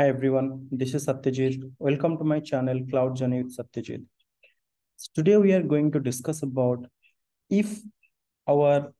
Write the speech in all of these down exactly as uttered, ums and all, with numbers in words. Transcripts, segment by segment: Hi everyone, this is Satyajeet. Welcome to my channel Cloud Journey with Satyajeet. So today we are going to discuss about if our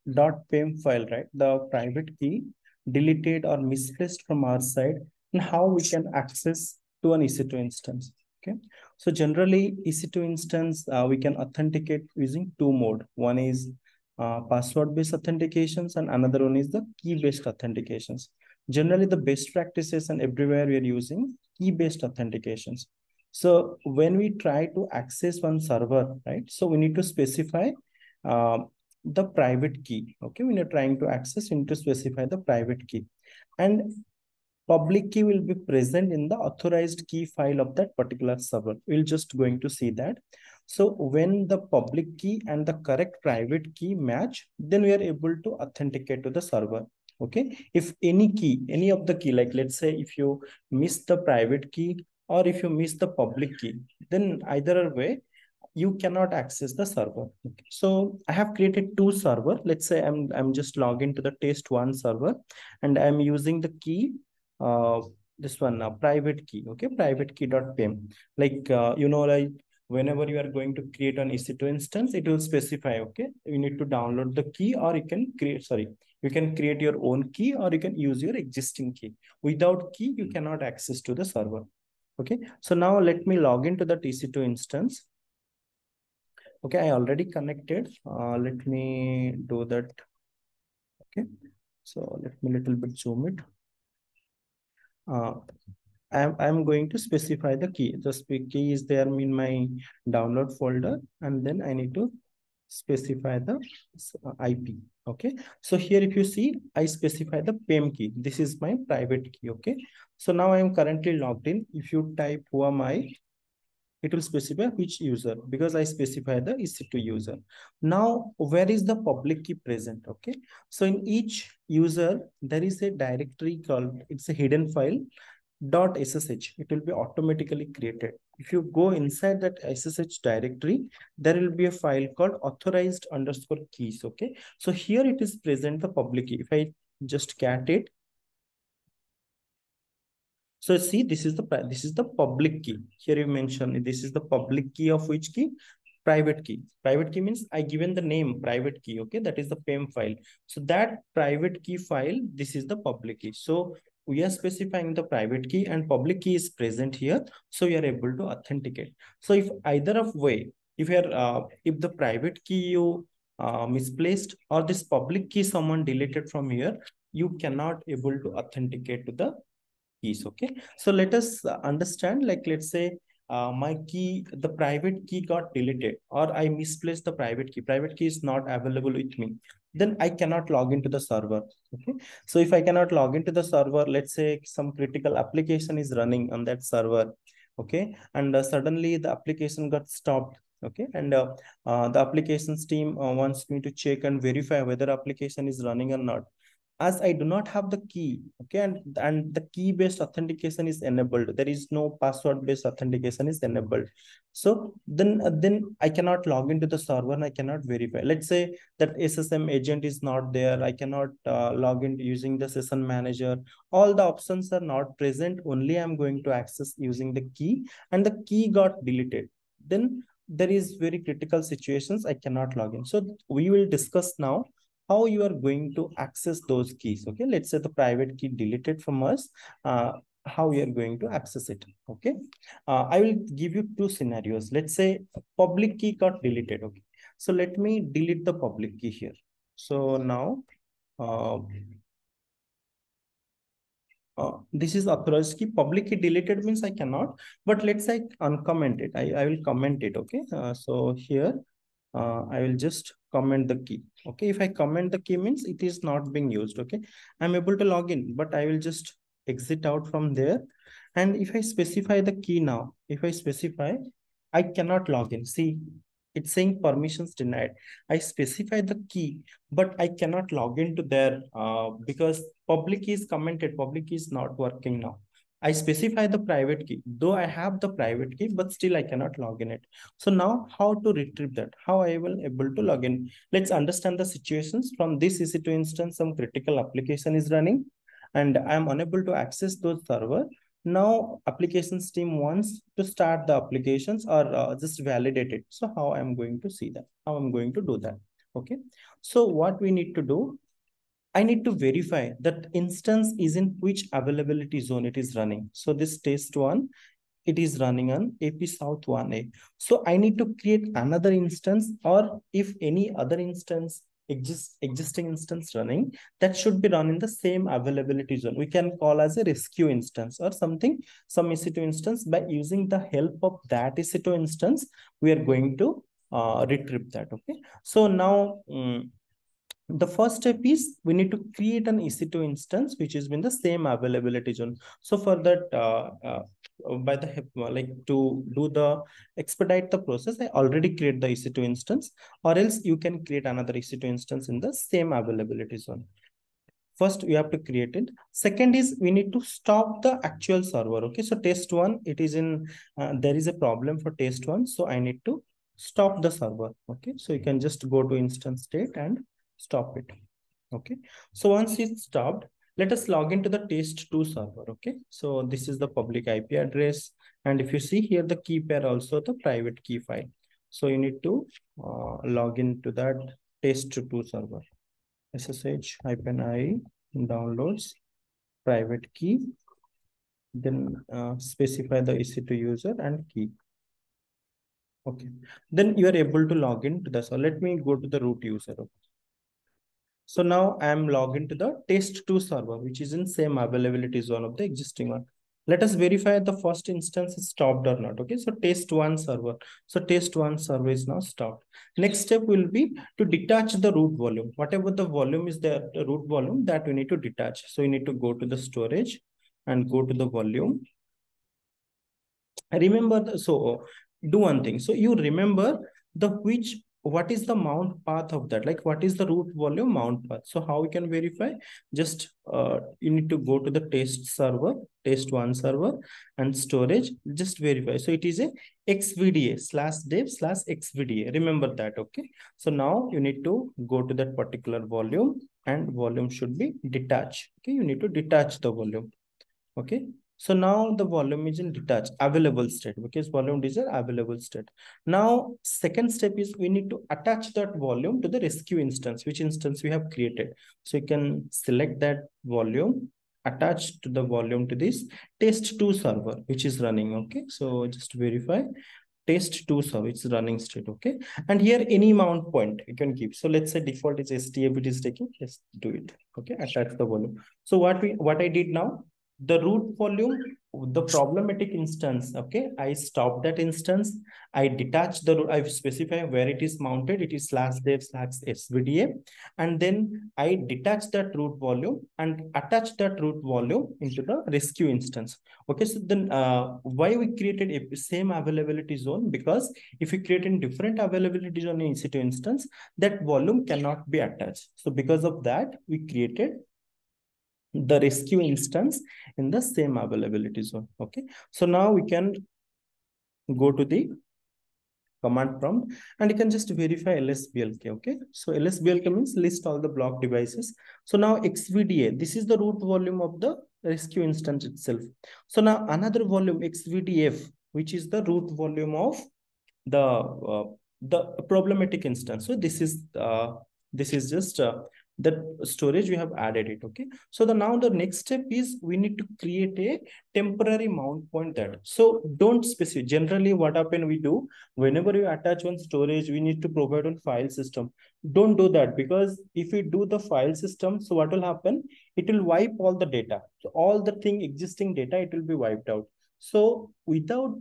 .pem file, right, the private key deleted or misplaced from our side, and how we can access to an E C two instance. Okay, so generally E C two instance uh, we can authenticate using two mode. One is uh, password based authentications, and another one is the key based authentications. Generally, the best practices and everywhere we are using key-based authentications. So when we try to access one server, right? So we need to specify uh, the private key. Okay, when you're trying to access, you need to specify the private key, and public key will be present in the authorized key file of that particular server. We'll just going to see that. So when the public key and the correct private key match, then we are able to authenticate to the server. Okay, if any key, any of the key, like let's say if you miss the private key or if you miss the public key, then either way, you cannot access the server. Okay. So I have created two servers. Let's say I'm, I'm just logged into the test one server and I'm using the key, uh, this one, uh, private key, okay, private key.pem. Like, uh, you know, like whenever you are going to create an E C two instance, it will specify, okay, you need to download the key or you can create, sorry, you can create your own key or you can use your existing key. Without key, you cannot access to the server. Okay. So now let me log into that E C two instance. Okay. I already connected. Uh, let me do that. Okay. So let me little bit zoom it. Uh, I'm, I'm going to specify the key. The key is there in my download folder, and then I need to specify the I P. Okay, so here if you see, I specify the pem key. This is my private key. Okay, so now I am currently logged in. If you type who am I, it will specify which user, because I specify the E C two user. Now, where is the public key present? Okay, so in each user, there is a directory called, it's a hidden file, .ssh. It will be automatically created. If you go inside that S S H directory, there will be a file called authorized underscore keys. Okay. So here it is present the public key. If I just cat it. So see, this is the, this is the public key. Here you mentioned this is the public key of which key? Private key. Private key means I given the name private key. Okay. That is the pem file. So that private key file, this is the public key. So we are specifying the private key and public key is present here. So we are able to authenticate. So if either of way, if you're, uh, if the private key you uh, misplaced or this public key someone deleted from here, you cannot able to authenticate to the keys. Okay. So let us understand, like, let's say uh, my key, the private key got deleted or I misplaced the private key. Private key is not available with me. Then I cannot log into the server. Okay. So if I cannot log into the server, let's say some critical application is running on that server. Okay. And uh, suddenly the application got stopped. Okay. And uh, uh, the applications team uh, wants me to check and verify whether application is running or not. As I do not have the key, okay, and, and the key-based authentication is enabled. There is no password-based authentication is enabled. So then, then I cannot log into the server and I cannot verify. Let's say that S S M agent is not there. I cannot uh, log in using the session manager. All the options are not present. Only I'm going to access using the key, and the key got deleted. Then there is very critical situations I cannot log in. So we will discuss now how you are going to access those keys. Okay, let's say the private key deleted from us, uh, how you are going to access it. Okay, uh, I will give you two scenarios. Let's say public key got deleted. Okay, so let me delete the public key here. So now, uh, uh, this is authorized key. Public key deleted means I cannot, but let's say I uncomment it. I, I will comment it. Okay, uh, so here, Uh, I will just comment the key. Okay. If I comment the key means it is not being used. Okay. I'm able to log in, but I will just exit out from there. And if I specify the key now, if I specify, I cannot log in. See, it's saying permissions denied. I specify the key, but I cannot log into there uh, because public key is commented. Public key is not working now. I specify the private key, though I have the private key, but still I cannot log in it. So now how to retrieve that? How I will able to log in? Let's understand the situations from this E C two instance. Some critical application is running and I'm unable to access those server. Now applications team wants to start the applications or uh, just validate it. So how I'm going to see that, how I'm going to do that. Okay. So what we need to do, I need to verify that instance is in which availability zone it is running. So this test one, it is running on A P South one A. So I need to create another instance, or if any other instance Exist, existing instance running, that should be run in the same availability zone. We can call as a rescue instance or something, some E C two instance. By using the help of that E C two instance, we are going to uh, retrieve that. Okay. So now um, the first step is we need to create an E C two instance which is in the same availability zone. So for that, uh, uh, by the like to do the expedite the process, I already create the E C two instance, or else you can create another E C two instance in the same availability zone. First, you have to create it. Second is we need to stop the actual server. Okay, so test one, it is in uh, there is a problem for test one, so I need to stop the server. Okay, so you can just go to instance state and stop it. Okay, so once it's stopped, let us log into the test two server. Okay, so this is the public I P address, and if you see here the key pair also the private key file. So you need to uh, log into that test two server. S S H hyphen I downloads private key, then uh, specify the E C two user and key. Okay, then you are able to log into the. So let me go to the root user. Okay. So now I am logged into the test two server, which is in same availability zone of the existing one. Let us verify the first instance is stopped or not. Okay, so test one server. So test one server is now stopped. Next step will be to detach the root volume. Whatever the volume is there, the root volume that we need to detach. So you need to go to the storage and go to the volume. Remember, the, so do one thing. So you remember the which what is the mount path of that? Like what is the root volume mount path? So how we can verify? Just uh, you need to go to the test server, test one server and storage, just verify. So it is a xvda slash dev slash xvda. Remember that, okay? So now you need to go to that particular volume and volume should be detached. Okay, you need to detach the volume, okay? So now the volume is in detached available state, because volume is an available state. Now, second step is we need to attach that volume to the rescue instance, which instance we have created. So you can select that volume, attach to the volume to this test two server, which is running. Okay, so just verify test two server, it's running state. Okay, and here any mount point you can give. So let's say default is S T A B, it is taking, just do it. Okay, attach the volume. So what we what I did now, the root volume, the problematic instance, okay, I stopped that instance, I detached the root, I specify where it is mounted, it is slash dev slash S V D A, and then I detach that root volume and attach that root volume into the rescue instance. Okay, so then uh, why we created a same availability zone? Because if you create in different availability zone in E C two instance, that volume cannot be attached. So because of that, we created the rescue instance in the same availability zone. Okay, so now we can go to the command prompt and you can just verify L S B L K. Okay, so L S B L K means list all the block devices. So now X V D A, this is the root volume of the rescue instance itself. So now another volume X V D F, which is the root volume of the uh, the problematic instance. So this is uh, this is just uh, the storage we have added it. Okay, so the now the next step is we need to create a temporary mount point that. So don't specify. Generally what happen we do, whenever you attach one storage, we need to provide one file system. Don't do that, because if you do the file system, so what will happen, it will wipe all the data. So all the thing existing data, it will be wiped out. So without,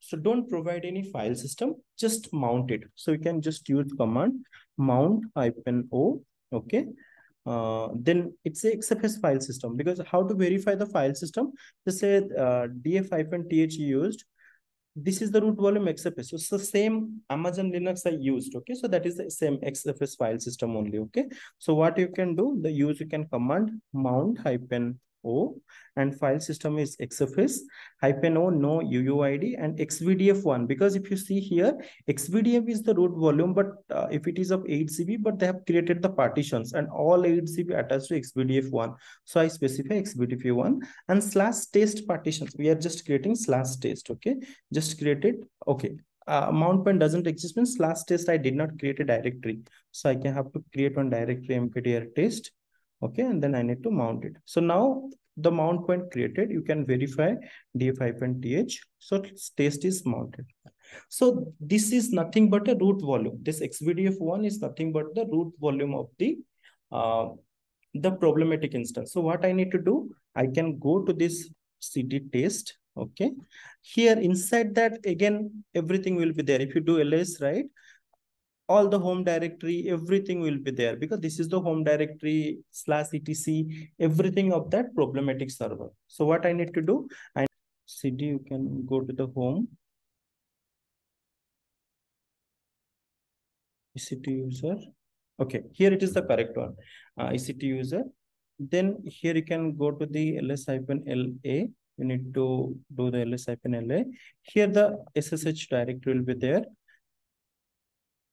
so don't provide any file system, just mount it. So you can just use command mount hyphen o. Okay, uh, then it's a X F S file system, because how to verify the file system? Just say uh, D F hyphen T H used. This is the root volume X F S. So it's the same Amazon Linux I used. Okay, so that is the same X F S file system only. Okay, so what you can do, the use you can command mount hyphen O, and file system is X F S hyphen O, no U U I D, and X V D F one, because if you see here, X V D F is the root volume, but uh, if it is of eight G B, but they have created the partitions and all eight G B attached to X V D F one. So I specify X V D F one and slash test partitions. We are just creating slash test. Okay, just create it. Okay. Uh, mount point doesn't exist means slash test. I did not create a directory, so I can have to create one directory M P D R test. Okay, and then I need to mount it. So now the mount point created, you can verify df-th. So test is mounted. So this is nothing but a root volume. This X V D F one is nothing but the root volume of the uh, the problematic instance. So what I need to do, I can go to this C D test. Okay, here inside that again, everything will be there. If you do ls, right, all the home directory, everything will be there, because this is the home directory slash etc, everything of that problematic server. So what I need to do, I cd, you can go to the home E C two user. Okay, here it is the correct one, uh, E C two user. Then here you can go to the ls-la. You need to do the ls-la. Here the S S H directory will be there.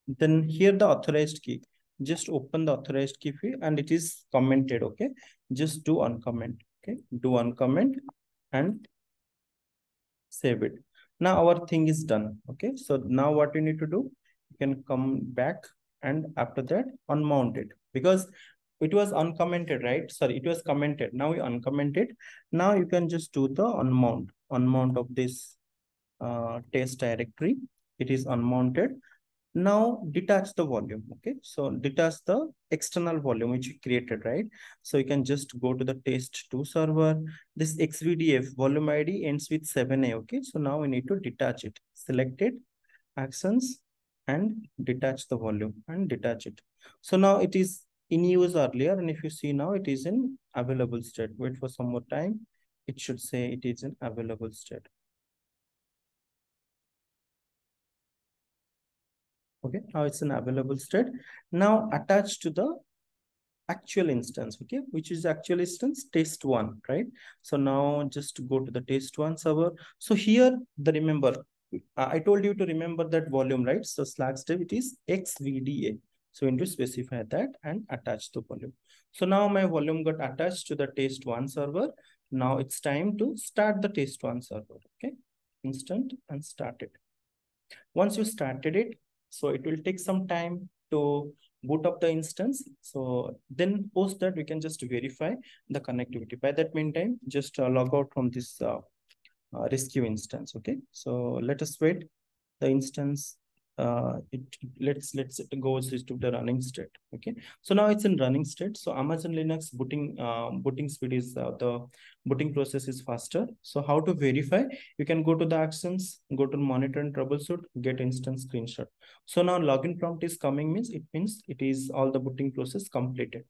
Then here the authorized key. Just open the authorized key and it is commented. Okay, just do uncomment. Okay, do uncomment and save it. Now our thing is done. Okay, so now what you need to do, you can come back and after that unmount it, because it was uncommented, right? Sorry, it was commented. Now we uncomment it. Now you can just do the unmount, unmount of this uh, test directory. It is unmounted. Now detach the volume. Okay, so detach the external volume which you created, right? So you can just go to the test two server. This X V D F volume I D ends with seven A. Okay, so now we need to detach it. Select it, actions, and detach the volume and detach it. So now it is in use earlier, and if you see now it is in available state. Wait for some more time. It should say it is in available state. Okay, now it's in available state. Now attached to the actual instance, okay, which is the actual instance test one, right? So now just go to the test one server. So here the remember, I told you to remember that volume, right? So slash step, it is X V D A. So we need to specify that and attach the volume. So now my volume got attached to the test one server. Now it's time to start the test one server. Okay, instant and start it. Once you started it, so it will take some time to boot up the instance. So then post that we can just verify the connectivity. By that meantime, just uh, log out from this uh, uh, rescue instance. Okay, so let us wait the instance. Uh, it let's let's it goes to the running state. Okay, so now it's in running state. So Amazon Linux booting uh, booting speed is uh, the booting process is faster. So how to verify? You can go to the actions, go to monitor and troubleshoot, get instance screenshot. So now login prompt is coming, means it means it is all the booting process completed.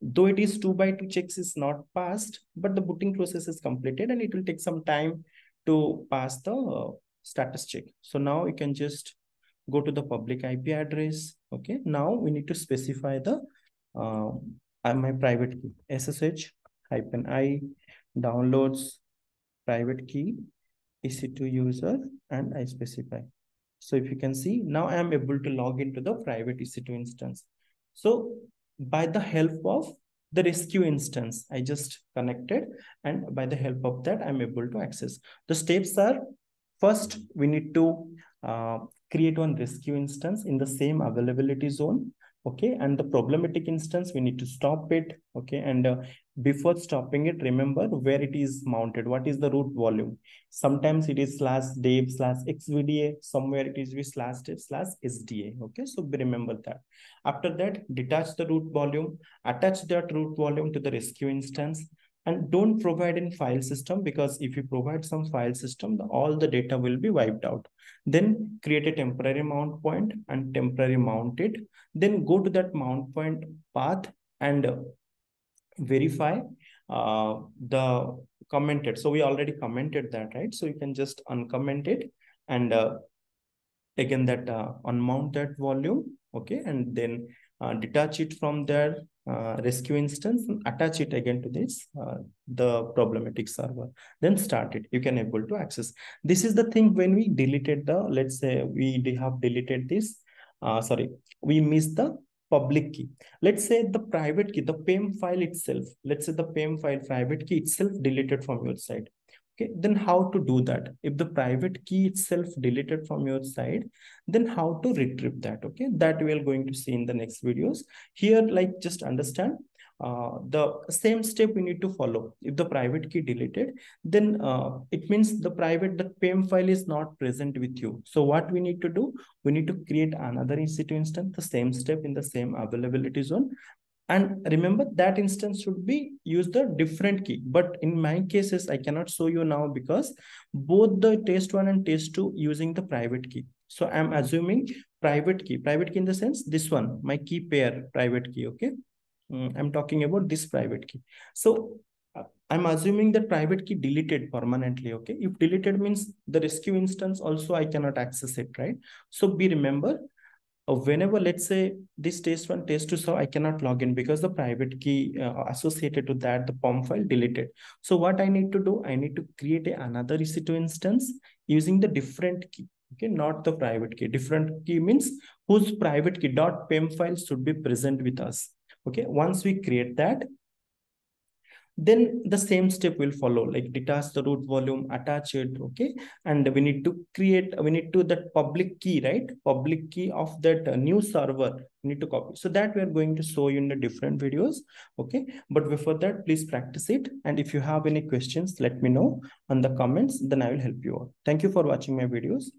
Though it is two by two checks is not passed, but the booting process is completed, and it will take some time to pass the uh, status check. So now you can just go to the public I P address. Okay, now we need to specify the uh, my private key, S S H hyphen I downloads private key E C two user, and I specify. So if you can see, now I am able to log into the private E C two instance. So by the help of the rescue instance, I just connected, and by the help of that, I'm able to access. The steps are, first, we need to uh, create one rescue instance in the same availability zone. Okay, and the problematic instance, we need to stop it. Okay, and uh, before stopping it, remember where it is mounted. What is the root volume? Sometimes it is slash dev slash xvda, somewhere it is with slash dev slash sda. Okay, so remember that. After that, detach the root volume, attach that root volume to the rescue instance. And don't provide in file system, because if you provide some file system, the, all the data will be wiped out. Then create a temporary mount point and temporary mount it. Then go to that mount point path and uh, verify uh, the commented. So we already commented that, right? So you can just uncomment it and uh, again that uh, unmount that volume. Okay, and then uh, detach it from their uh, rescue instance and attach it again to this, uh, the problematic server, then start it. You can able to access. This is the thing when we deleted the, let's say we have deleted this, uh, sorry, we missed the public key. Let's say the private key, the P A M file itself, let's say the P A M file private key itself deleted from your side. Okay, then how to do that? If the private key itself deleted from your side, then how to retrieve that? Okay, that we are going to see in the next videos. Here, like just understand uh, the same step we need to follow. If the private key deleted, then uh, it means the private, the P A M file is not present with you. So what we need to do, we need to create another E C two instance, the same step in the same availability zone. And remember that instance should be use the different key, but in my cases, I cannot show you now because both the test one and test two using the private key. So I'm assuming private key, private key in the sense, this one, my key pair private key. Okay. Mm, I'm talking about this private key. So I'm assuming that private key deleted permanently. Okay. If deleted means the rescue instance also, I cannot access it. Right. So be remember, whenever, let's say this test one, test two, so I cannot log in because the private key uh, associated to that, the P O M file deleted. So what I need to do, I need to create a, another E C two instance using the different key. Okay, not the private key. Different key means whose private key dot P A M file should be present with us. Okay, once we create that, then the same step will follow, like detach the root volume, attach it. Okay. And we need to create, we need to that public key, right? Public key of that new server, we need to copy. So that we are going to show you in the different videos. Okay. But before that, please practice it. And if you have any questions, let me know on the comments, then I will help you out. Thank you for watching my videos.